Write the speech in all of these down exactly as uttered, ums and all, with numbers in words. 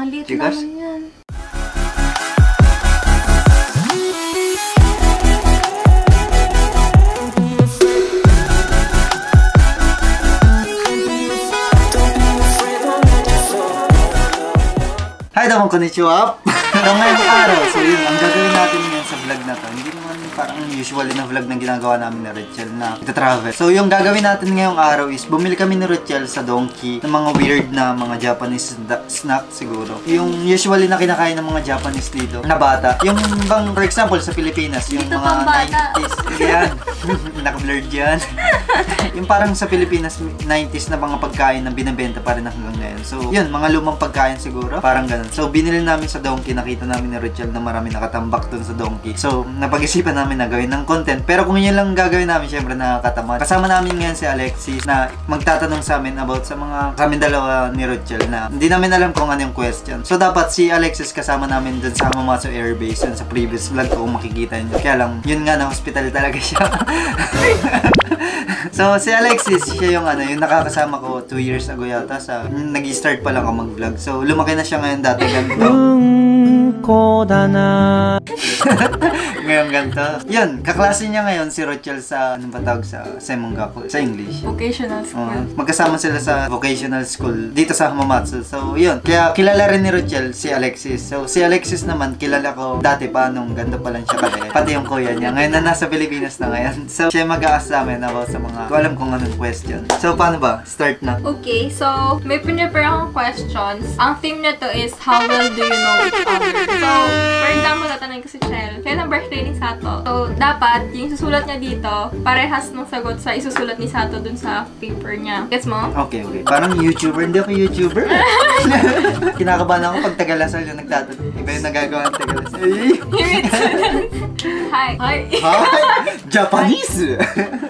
Ang liit naman yan. Hi, damang konnichiwa. Ngayong araw, so yun, ang gagawin natin ngayon sa vlog na to, hindi naman parang usual na vlog na ginagawa namin na Rachel na travel. So yung gagawin natin ngayong araw is, bumili kami ni Rachel sa Donki ng mga weird na mga Japanese snack siguro. Yung usually na kinakain ng mga Japanese dito, na bata. Yung bang, for example, sa Pilipinas, yung dito mga nineties, yan, naka-blurred yan. Yung parang sa Pilipinas, nineties na mga pagkain na binabenta pa rin hanggang ngayon. So yun, mga lumang pagkain siguro, parang ganun. So binili namin sa Donki, nakita namin ni Rachel na marami nakatambak dun sa Donki. So, napag-isipan namin na gawin ng content. Pero kung yun lang gagawin namin, syempre nakakatamad. Kasama namin ngayon si Alexis na magtatanong sa amin about sa mga kami dalawa ni Rachel na hindi namin alam kung ano yung question. So, dapat si Alexis kasama namin dun sa Hamamatsu Airbase dun sa previous vlog ko kung makikita nyo. Kaya lang, yun nga na hospital talaga siya. So, si Alexis, siya yung ano, yung nakakasama ko two years ago yata sa nag-start pa lang ako mag-vlog. So, lumaki na siya ngayon dati ganito. Kodana. Ngayon ganito. Yun, kaklase niya ngayon si Rachel sa, anong ba tawag sa Semongaku? Sa English. Vocational school. Uh, magkasama sila sa vocational school dito sa Hamamatsu. So, yun. Kaya kilala rin ni Rachel si Alexis. So, si Alexis naman, kilala ko dati pa nung ganito pa lang siya pati. Pati yung kuya niya. Ngayon na nasa Pilipinas na ngayon. So, siya mag-a-ask namin about sa mga, ko alam kung anong question. So, paano ba? Start na. Okay, so, may pinipare akong questions. Ang theme na to is, how well do you know each other? So, for example, tatanungin ko si Chel, kailan birthday ni Sato? So, dapat, yung susulat niya dito, parehas ng sagot sa isusulat ni Sato dun sa paper niya. Gets mo? Okay, okay. Parang YouTuber. Hindi ako YouTuber. Kinakabahan ako pag tagalasal yung nagtatanong. Iba yung nagagawa ng tagalasal. Hi. Hi. Hi. Japanese!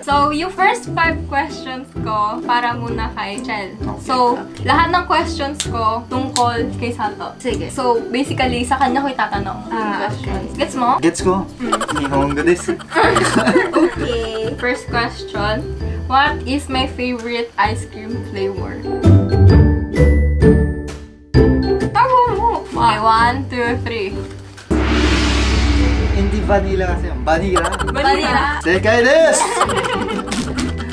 So, yung first five questions ko, para muna kay Chel. Okay. So, lahat ng questions ko tungkol kay Sato. Sige. So, basically, sa kanya ko itatanong. Ah, okay. Gets mo? Gets ko. Nihongo desu. Okay. First question. What is my favorite ice cream flavor? Tago mo! Okay, one, two, three. Hindi vanilla kasi yung vanilla. Vanilla. Sekai desu!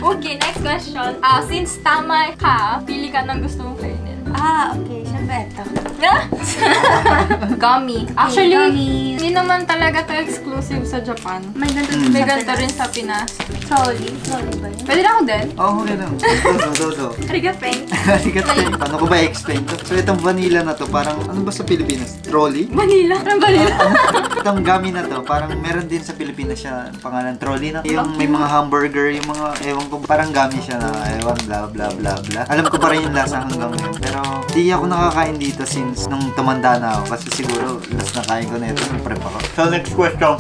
Okay, next question. Ah, uh, since tama ka, pili ka ng gusto mong kainin. Ah, okay. Siyempre ito. Gummy. Actually, hey, hindi naman talaga to exclusive sa Japan. May ganito mm. rin sa Pinas. Sorry. Sorry ba yun? Pwede na ako din? Oo, oh, okay lang. Dodo, dodo. Arigapain. Arigapain. Paano ko ba i-explain to? So, itong vanilla na to, parang, ano ba sa Pilipinas? Trolley? Vanilla? Parang vanilla. Uh, itong gummy na to, parang meron din sa Pilipinas siya, pangalan, trolley na. Yung may mga hamburger, yung mga, ewan ko, parang gummy siya na, ewan, bla bla bla bla. Alam ko pa rin yung lasa hanggang ngayon. Pero, di ako nakakain dito si nung tumanda na ako kasi siguro last na kain ko na ito, prep ako. So next question.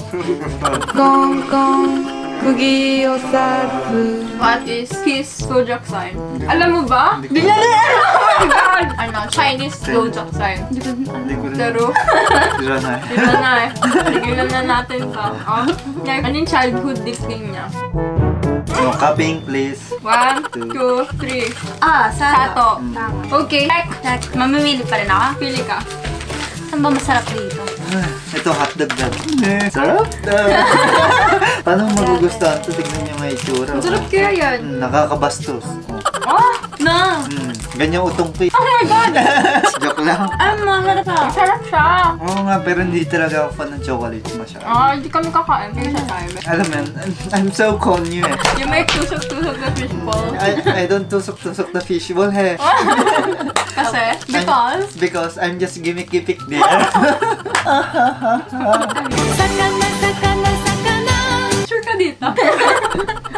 What is his zodiac sign? Alam mo ba? Hindi ko alam! Oh my god! Ano, Chinese zodiac sign. Hindi ko rin. Laro. Dira na eh. Dira na eh. Tigilan na natin to. Ano yung childhood nickname niya? No, cupping, please. One, two, three. Ah, Sato. Sato. Okay. Check. Mamimili pa rin ako. Pili ka. Saan ba masarap dito? Ito, hotdog na. Sarap? Paano magugustuhan ito? Tignan niyo mga itsura. Masarap kaya yan. Nakakabastos. Oh, no. Ganyan utong ko. Oh my God! Joke lang. Ay, masarap na. Sarap siya. Oo nga, pero hindi talaga ako fan ng chocolate masyado. Ah, hindi kami kakain. Hindi siya tayo. Alam mo yan, I'm so con you eh. You make tusok-tusok na fishball. I don't tusok-tusok na fishball eh. Kasi? Because? Because I'm just gimmicky-pick there. Sakana, sakana, sakana. Sure ka dito?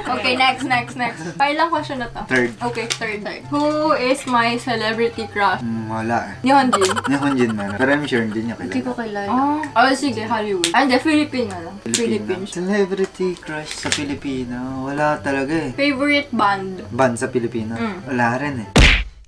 Okay, next, next, next. Pailang question na to. Third. Okay, third. third. Who is my celebrity crush? Mm, wala eh. Nihonjin. Nihonjin na. Pero I'm sure hindi niya kilala. Hindi ko kilala. Oh, oh sige, Hollywood. Ay, hindi, Filipino lang. Filipino. Celebrity crush sa Pilipino. Wala talaga eh. Favorite band? Band sa Pilipino? Mm. Wala rin eh.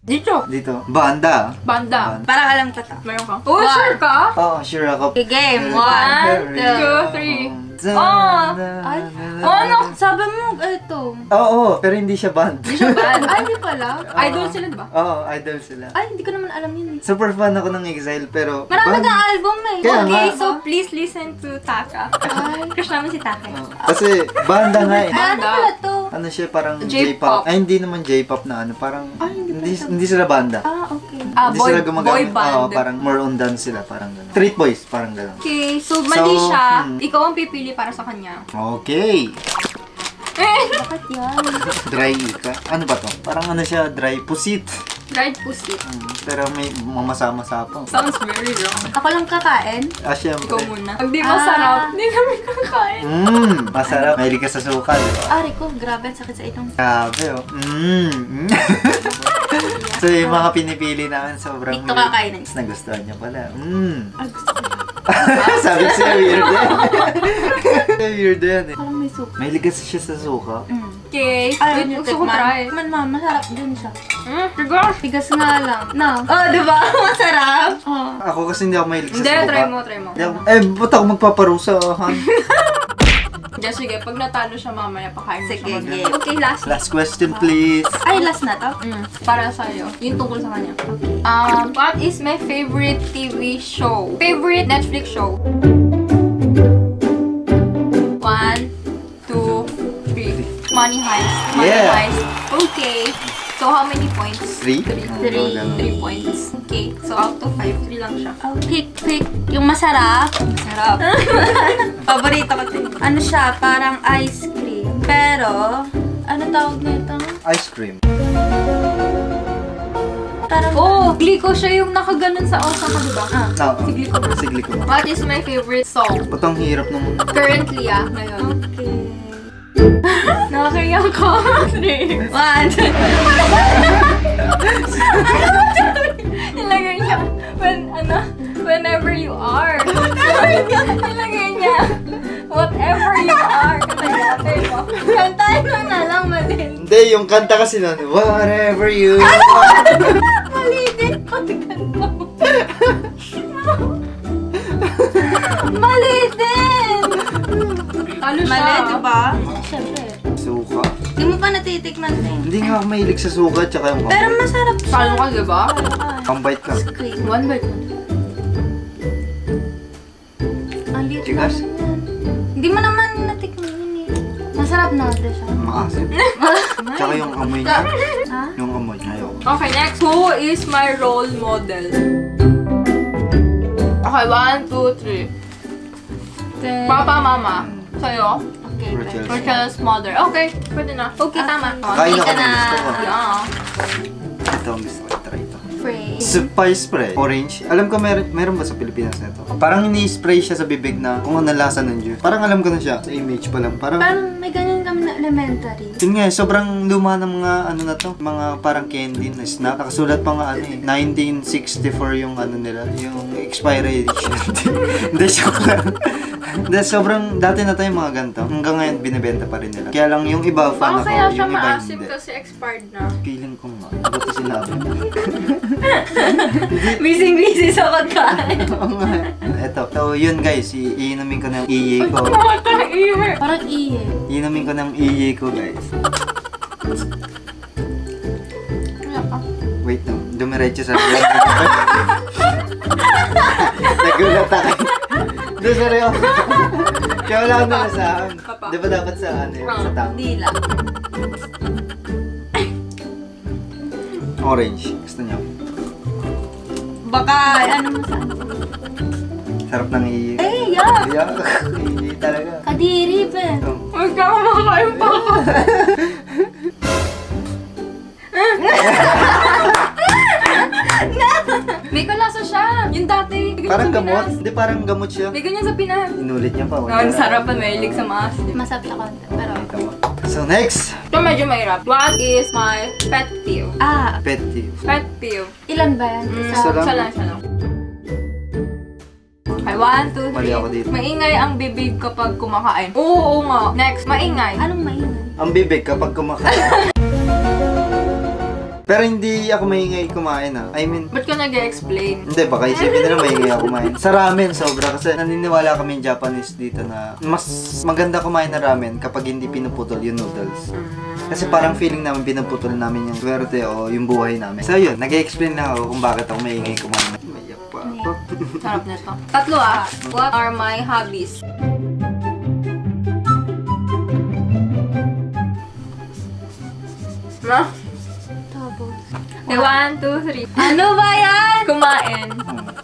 Dito. Dito. Banda. Banda. Banda. Parang alam ka ta. Mayroon ka. Oh, sure ka? Oo, oh, sure ako. Sige, one, two, three. Oh, ay, ano, sabi mo, eto. Oo, oh, oh, pero hindi siya band. Hindi siya band? Ay, hindi pala. Uh, idol sila, diba? Oo, oh, idol sila. Ay, hindi ko naman alam yun. Super fan ako ng Exile, pero... Marami kang album eh. Kaya okay, nga, so please listen to Taka. Ay, crush naman si Taka. Oh, kasi, banda nga eh. Banda pala to. Ano siya, parang J-pop. Ay, hindi naman J-pop na ano, parang... Ay, hindi, hindi, hindi sila banda. Ah, okay. Ah, boy, boy band. Oo, oh, parang more on dance sila, parang gano'n. Street boys, parang gano'n. Okay, so mali so, siya. Hmm. Ikaw ang pipili para sa kanya. Okay. Bakit yan? Dry ka? Ano ba to? Parang ano siya, dry pusit. Dried pusit. Hmm. Pero may mamasa-masa pa. Sounds very wrong. Ako lang kakain? Ah, syempre. Ikaw muna. Pag di masarap, ah, di kami kakain. Mmm, masarap. Mahilig ka sa suka, diba? Ah, Rico, grabe. Sakit sa itong... Grabe, oh. Mmm. So, yung mga pinipili namin sobrang... Ito kakainin. Nagustuhan niya pala. Mmm. Ah, gusto niya. Sabi ko siya, weird yan. Weird yan eh. Parang may suka. May ligas siya sa suka. Mm. Okay. Ay, wait, gusto ko try. Man, man, masarap din siya. Mm, tigas. Tigas nga lang. No. Oh, diba? Masarap. Oh. Ako kasi hindi ako may ligas sa suka. Hindi, try mo, try mo. Eh, ba't ako magpaparusa, ha? Yes, sige. Pag natalo siya mamaya, pakain mo sige, siya mamaya. Sige. Okay, last. Last question, please. Ay, last na to? Mm. Para sa'yo. Yung tungkol sa kanya. Okay. Um, what is my favorite T V show? Favorite Netflix show? One, two, three. Money Heist. Money yeah. Heist. Okay. So, how many points? Three? Three. Three. Three points. Okay. So, out of five, three lang siya. Pick, pick. Yung masarap. Masarap. Paborito ko din. Ano siya? Parang ice cream. Pero, ano tawag na ito? Ice cream. Parang, oh, Glico siya yung nakaganon sa Osaka, diba? Ah, oh, oh. Si Glico. Si Glico. What is my favorite song? Patang hirap naman. Currently, ah. Ngayon. Okay. Nakakaya ko. Three. One. Ano ba siya tuloy? Nilagay niya. When, ano? Whenever you are. Nilagay niya. Whatever you are. Katay-katay mo. Kantahin mo na lang, Madin. Hindi, yung kanta kasi na. Whatever you are. Mali din ko. Kanta mo. Mali din. Ano siya? Mali, diba? Siyempre. Suka. Hindi mo pa natitikman din. Hindi nga ako mahilig sa suka at saka yung kapit. Pero masarap siya. Talo ka, diba? One bite ka. One bite mo. Ang liit naman yan. Hindi mo naman natikman yun eh. Masarap na ito siya. Maasip. Tsaka yung amoy niya. Ha? Yung amoy niya. Okay, next. Who is my role model? Okay, one, two, three. Papa, mama. Sa'yo? Okay. Rachel's, Rachel's mother. Okay. Pwede na. Okay, okay. Tama. Kain ako na gusto ko. Oo. Ito ang gusto ko. Try ito. Spray. Spice spray. Orange. Alam ko meron, meron ba sa Pilipinas na ito? Parang ini-spray siya sa bibig na kung anong lasa ng juice. Parang alam ko na siya. Sa image pa lang. Parang, parang may ganyan kami na elementary. Yun nga, sobrang luma ng mga ano na to. Mga parang candy na snack. Nakasulat pa nga ano eh. nineteen sixty-four yung ano nila. Yung expiry edition. Hindi, joke lang. Dahil sobrang dati na tayo mga ganito. Hanggang ngayon binibenta pa rin nila. Kaya lang yung iba fan ako, yung iba hindi. Baka kaya siya maasim kasi expired na. Feeling ko nga. Ba't ito sinabi? Bising-bising sa pagkain. Oo nga. Eto. So yun guys, iinumin ko ng iye ko. Parang iye. Iinumin ko ng iye ko guys. Wait lang. Dumiretso sa vlog. Nagulat ako. Hindi, seryoso. Kaya wala akong nalasahan. Di ba dapat sa ano yun? Sa tao? Hindi lang. Orange. Gusto niyo? Baka, ano mo saan? Sarap ng iiyak. Eh, yuck! Yuck! Iiyak talaga. Kadiri ba? Huwag ka kumakain pa ako. May kalasa siya. Yung dati. Parang gamot. Hindi, parang gamot siya. May ganyan sa Pinas. Inulit niya pa. Ang sarap at mahilig sa maas. Masarap siya konti. Pero... So, next! Ito medyo mahirap. What is my pet peeve? Ah! Pet peeve. Pet peeve. Ilan ba yan? Isa lang. Isa lang, isa lang. Okay, one, two, three. Maingay ang bibig kapag kumakain. Oo, oo nga. Next, maingay. Anong maingay? Ang bibig kapag kumakain. Pero hindi ako maingay kumain ah. I mean... Ba't ko nag-explain? Hindi, baka isipin nila maingay ako kumain. Sa ramen sobra kasi naniniwala kami yung Japanese dito na mas maganda kumain na ramen kapag hindi pinuputol yung noodles. Kasi parang feeling namin pinuputol namin yung swerte o yung buhay namin. So yun, nag-explain na ako kung bakit ako maingay kumain. Mayak pa ako. Sarap na ito. Tatlo ah. What are my hobbies? Ma? Tapos. Okay, one, two, three. Ano ba yan? Kumain.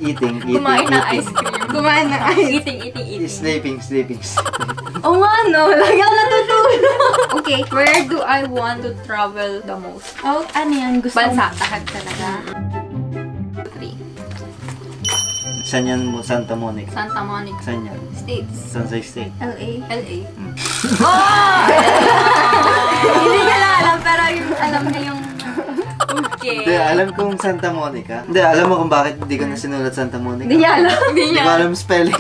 Eating, eating, Kumain eating. ng ice cream. Kumain ng ice cream. Eating, eating, eating. Sleeping, sleeping. Oh nga, no. Lagi ako natutulog. Okay, where do I want to travel the most? Oh, ano yan? Gusto Bansa, tahag talaga. Three. Saan yan mo? Santa Monica. Santa Monica. Saan yan? States. Sunset State. L A. L A. Mm. Oh! Hindi ka lang alam, pero yung alam niya yung... Okay. Hindi, alam kong Santa Monica. Hindi, alam mo kung bakit hindi ko na sinulat Santa Monica. Hindi niya alam. Hindi niya alam spelling.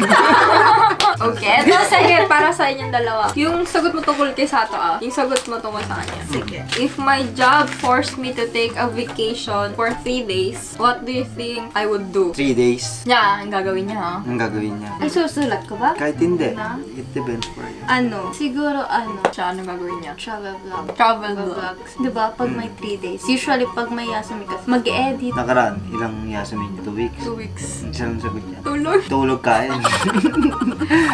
Okay, ito sige, para sa inyong dalawa. Yung sagot mo tungkol kay Sato ah. Yung sagot mo tungkol sa kanya. Sige. If my job forced me to take a vacation for three days, what do you think I would do? Three days? Yeah, ang gagawin niya ha? Ang gagawin niya. Ay, susulat ko ba? Kahit hindi. Na? It depends for you. Ano? Siguro ano? Siya, ano gagawin niya? Travel vlog. Travel vlog. Diba? Pag may three days. Usually, pag may yasumi kasi, mag-edit. Nakaraan, ilang yasumi niya? Two weeks? Two weeks. Siya lang sagot niya. Tulog. Tulog kain.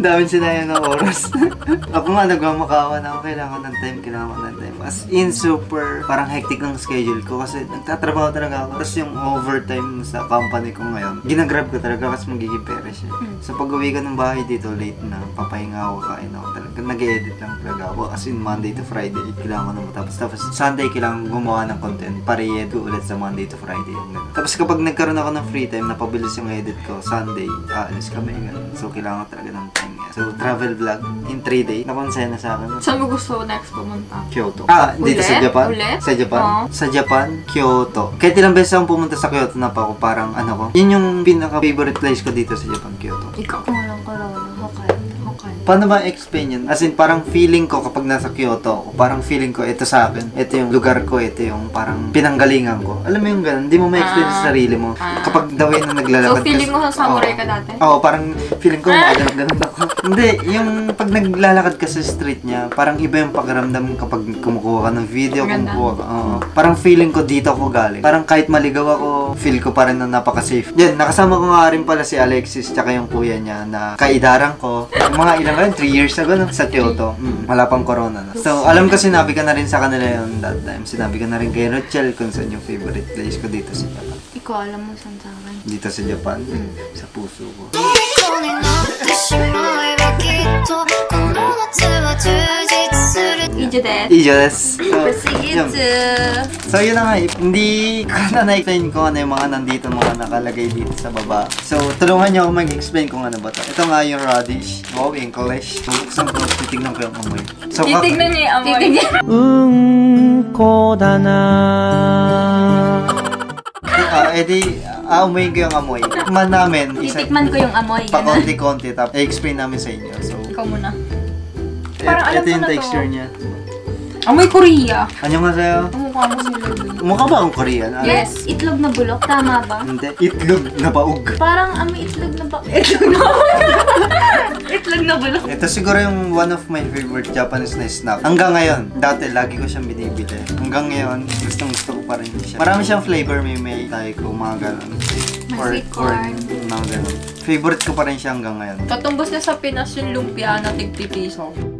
daming sinayang ng oras. Ako nga, nagmamakawa na ako. Kailangan ng time, kailangan ng time. As in, super, parang hectic ng schedule ko kasi nagtatrabaho talaga ako. Tapos yung overtime sa company ko ngayon, ginagrab ko talaga kasi magiging pera siya. So pag-uwi ka ng bahay dito, late na, papahinga ako, kain ako talaga. Nag-edit lang talaga ako. As in, Monday to Friday, kailangan ko na matapos. Tapos Sunday, kailangan gumawa ng content. Pare-edit ko ulit sa Monday to Friday. Tapos kapag nagkaroon ako ng free time, napabilis yung edit ko, Sunday, aalis kami. So, kailangan talaga ng time yan. So, travel vlog in three days. Nakonsaya na sa akin. Saan mo gusto next pumunta? Kyoto. Ah, dito sa Japan? Ulit? Sa Japan? Uh-huh. Sa Japan, Kyoto. Kahit ilang beses akong pumunta sa Kyoto na pa ako, parang ano ko. Yun yung pinaka-favorite place ko dito sa Japan, Kyoto. Ikaw? Walang karawan. Hokkaido. Hokkaido. Paano ba explain yun? As in, parang feeling ko kapag nasa Kyoto, parang feeling ko, ito sa akin, ito yung lugar ko, ito yung parang pinanggalingan ko. Alam mo yung ganun, hindi mo ma-explain ah, sa sarili mo. Ah. Kapag daw yun na naglalakad ka. So, feeling mo sa samurai oh, ka dati? Oo, oh, parang feeling ko magandang ganun ako. Hindi, yung pag naglalakad ka sa street niya, parang iba yung pakiramdam kapag kumukuha ka ng video, kumukuha ka. Oh, parang feeling ko dito ako galing. Parang kahit maligaw ako, feel ko pa rin na napaka-safe. Yan, nakasama ko nga rin pala si Alexis tsaka yung kuya niya na kaidarang ko. Mga ilang rin, three years ago na, sa Kyoto. Mm, wala pang corona na. So, alam ko sinabi ka na rin sa kanila yun that time. Sinabi ka na rin kay Rachel kung saan yung favorite place ko dito sa Japan. Ikaw alam mo saan sa akin? Dito sa Japan? Mm. Sa puso ko. Ijo desu. Ijo desu. So, yun na nga. Hindi ko na na-explain ko ano yung mga nandito, mga nakalagay dito sa baba. So, tulungan niyo ako mag-explain kung ano ba ito. Ito nga yung radish. Wow, English. Buksan ko. Titignan ko yung amoy. So, titignan niyo yung amoy. Titignan. Um, ko da na. Ah, edi, aamuin ko yung amoy. Tikman namin. Titikman ko yung amoy. Pakonti-konti. Tapos, i-explain namin sa inyo. So, ikaw muna. Parang alam ko na to. Ito yung texture niya. Amoy Korea. Ano nga sa'yo? Mukha mo sila. Mukha ba ang Korean? Yes. Itlog na bulok. Tama ba? Hindi. Itlog na baog. Parang amoy itlog na baog. Itlog na baog. Itlog na bulok. Ito siguro yung one of my favorite Japanese na snack. Hanggang ngayon. Dati, lagi ko siyang binibili. Hanggang ngayon, gustong gusto ko pa rin siya. Marami siyang flavor. May may taiko, mga ganon. May sweet corn. Mga ganon. Favorite ko pa rin siya hanggang ngayon. Katumbos na sa Pinas yung lumpia na tig-pipiso.